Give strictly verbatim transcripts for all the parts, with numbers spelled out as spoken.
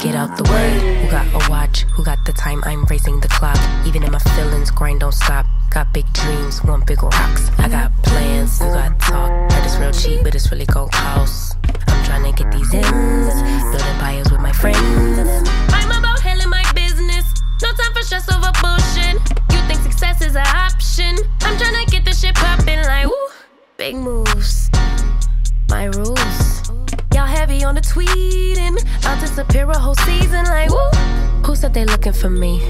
Get out the way, who got a watch, who got the time, I'm raising the clock. Even in my feelings, grind don't stop. Got big dreams, want big rocks. I got plans, you got talk. Heard it's real cheap, but it's really gon' cost. I'm tryna get these ends, building bios with my friends. I'm about handling my business, no time for stress over bullshit. You think success is an option, I'm tryna get this shit poppin' like woo. Big moves, my rules. Y'all heavy on the tweetin', I'll disappear a whole season like woo. Who said they looking for me?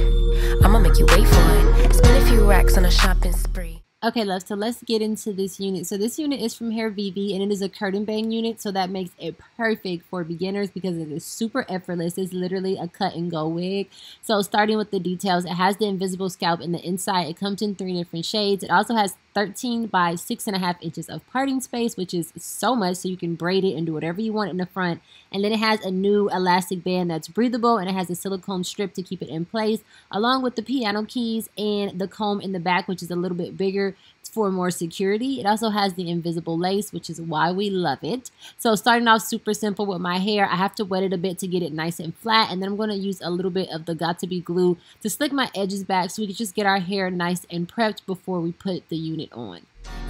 I'ma make you wait for it. Spend a few racks on a shopping spree. Okay, love, so let's get into this unit. So this unit is from Hairvivi, and it is a curtain bang unit, so that makes it perfect for beginners because it is super effortless. It's literally a cut and go wig. So starting with the details, it has the invisible scalp in the inside. It comes in three different shades. It also has thirteen by six and a half inches of parting space, which is so much, so you can braid it and do whatever you want in the front. And then it has a new elastic band that's breathable, and it has a silicone strip to keep it in place, along with the piano keys and the comb in the back, which is a little bit bigger for more security. It also has the invisible lace, which is why we love it. So starting off super simple with my hair, I have to wet it a bit to get it nice and flat, and then I'm going to use a little bit of the got to be glue to slick my edges back so we can just get our hair nice and prepped before we put the unit on.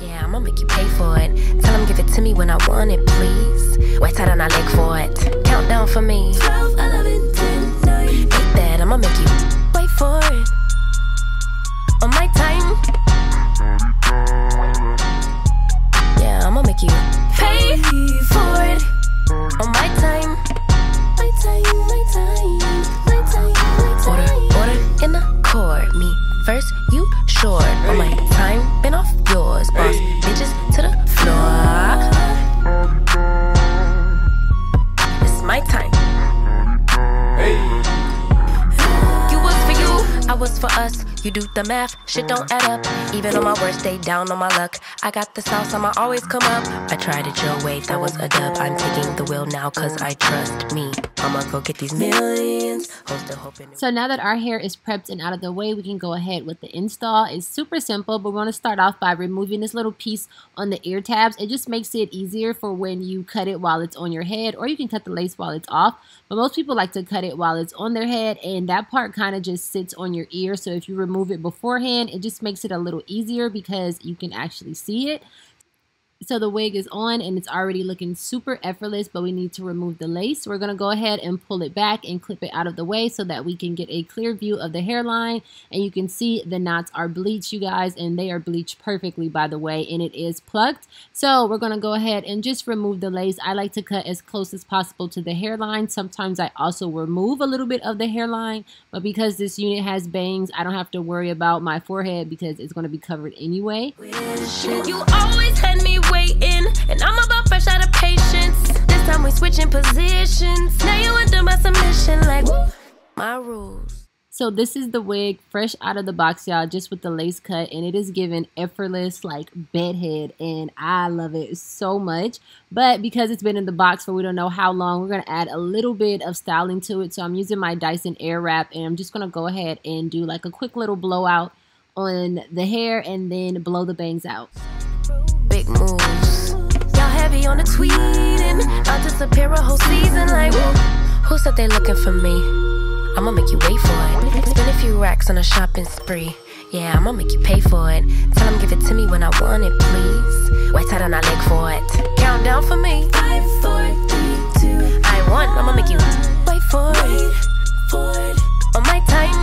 Yeah, I'm gonna make you pay for it. Tell them give it to me when I want it, please. Wet out on our leg for it. Countdown for me. twelve, eleven, ten, nine. Eat that, I'm gonna make you wait for it. On my time. Yeah, I'm gonna make you pay for it. On my time. My time, my time, my time, my time. Order, order in the court. Me first, you short. On my time, been off. Yours, boss, hey. Bitches to the floor. It's my time. Hey. You was for you, I was for us. You do the math, shit don't add up. Even on my worst day, down on my luck. I got the sauce, I'ma always come up. I tried it your way, that was a dub. I'm taking the wheel now, cause I trust me. I'ma go get these millions. So now that our hair is prepped and out of the way, we can go ahead with the install. It's super simple, but we're going to start off by removing this little piece on the ear tabs. It just makes it easier for when you cut it while it's on your head, or you can cut the lace while it's off. But most people like to cut it while it's on their head, and that part kind of just sits on your ear. So if you remove it beforehand, it just makes it a little easier because you can actually see it. So the wig is on and it's already looking super effortless, but we need to remove the lace. We're going to go ahead and pull it back and clip it out of the way so that we can get a clear view of the hairline. And you can see the knots are bleached, you guys, and they are bleached perfectly, by the way, and it is plucked. So we're going to go ahead and just remove the lace. I like to cut as close as possible to the hairline. Sometimes I also remove a little bit of the hairline, but because this unit has bangs, I don't have to worry about my forehead because it's going to be covered anyway. You always had me waiting, and I'm about fresh out of patience. This time we switching positions. Now you under my submission like woo, my rules. So this is the wig fresh out of the box, y'all, just with the lace cut, and it is giving effortless like Bed Head, and I love it so much. But because it's been in the box for we don't know how long, we're going to add a little bit of styling to it. So I'm using my Dyson air wrap, and I'm just going to go ahead and do like a quick little blowout on the hair and then blow the bangs out. Big moves. Y'all heavy on the tweeting. I'll disappear a whole season like woo. Who said they looking for me? I'ma make you wait for it. Spend a few racks on a shopping spree. Yeah, I'ma make you pay for it. Tell them give it to me when I want it, please. Wet out on our leg for it. Countdown for me. Five, four, three, two. I want. I'ma make you wait for it. For it. On my time.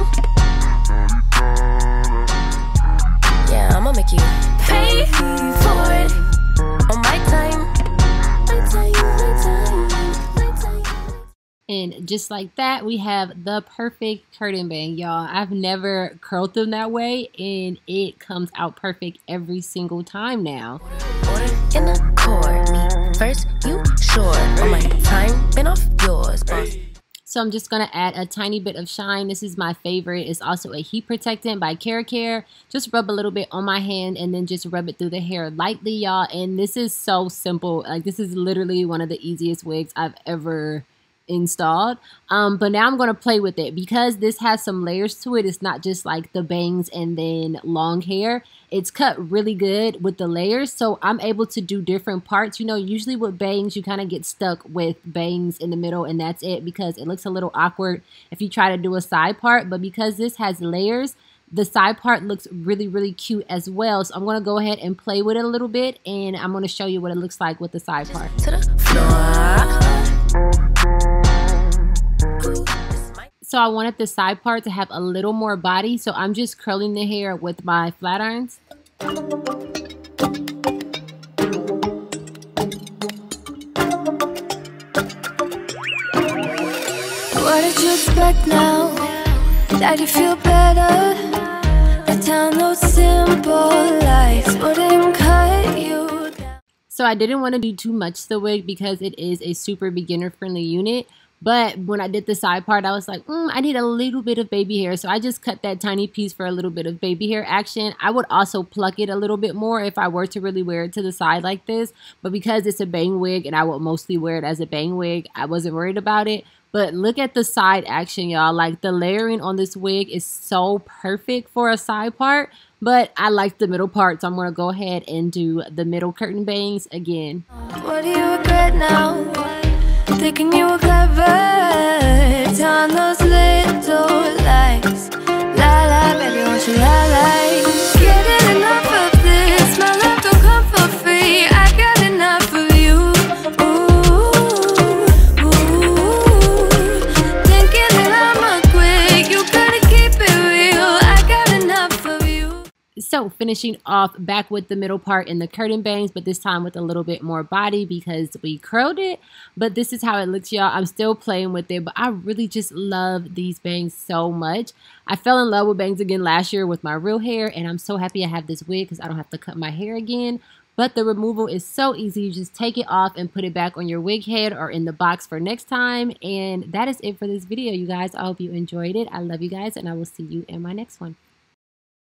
Yeah, I'ma make you pay for it. On my time. My time, my time, my time. And just like that, we have the perfect curtain bang, y'all. I've never curled them that way, and it comes out perfect every single time now. Order in the court. Me first, you sure. On my time, been off yours, boss. So I'm just going to add a tiny bit of shine. This is my favorite. It's also a heat protectant by Caracare. Just rub a little bit on my hand and then just rub it through the hair lightly, y'all. And this is so simple. Like, this is literally one of the easiest wigs I've ever installed. Um, but now I'm going to play with it because this has some layers to it. It's not just like the bangs and then long hair. It's cut really good with the layers. So I'm able to do different parts. You know, usually with bangs, you kind of get stuck with bangs in the middle and that's it because it looks a little awkward if you try to do a side part. But because this has layers, the side part looks really, really cute as well. So I'm going to go ahead and play with it a little bit and I'm going to show you what it looks like with the side part. To the floor. So I wanted the side part to have a little more body, so I'm just curling the hair with my flat irons. What did you expect now? That you feel better? The town knows simple lies wouldn't cut you. So I didn't want to do too much to the wig because it is a super beginner friendly unit. But when I did the side part, I was like, mm, I need a little bit of baby hair. So I just cut that tiny piece for a little bit of baby hair action. I would also pluck it a little bit more if I were to really wear it to the side like this. But because it's a bang wig and I would mostly wear it as a bang wig, I wasn't worried about it. But look at the side action, y'all. Like, the layering on this wig is so perfect for a side part. But I like the middle part, so I'm going to go ahead and do the middle curtain bangs again. What do you regret now? Thinking you were clever, telling those little lies. La la, baby, won't you la la? Getting enough of this, my love don't come for free. I got enough of you. Ooh, ooh. Thinking that I'm a quick, you gotta keep it real. I got enough of you. So finishing off back with the middle part in the curtain bangs, but this time with a little bit more body because we curled it. But this is how it looks, y'all. I'm still playing with it, but I really just love these bangs so much. I fell in love with bangs again last year with my real hair, and I'm so happy I have this wig because I don't have to cut my hair again. But the removal is so easy. You just take it off and put it back on your wig head or in the box for next time. And that is it for this video, you guys. I hope you enjoyed it. I love you guys, and I will see you in my next one.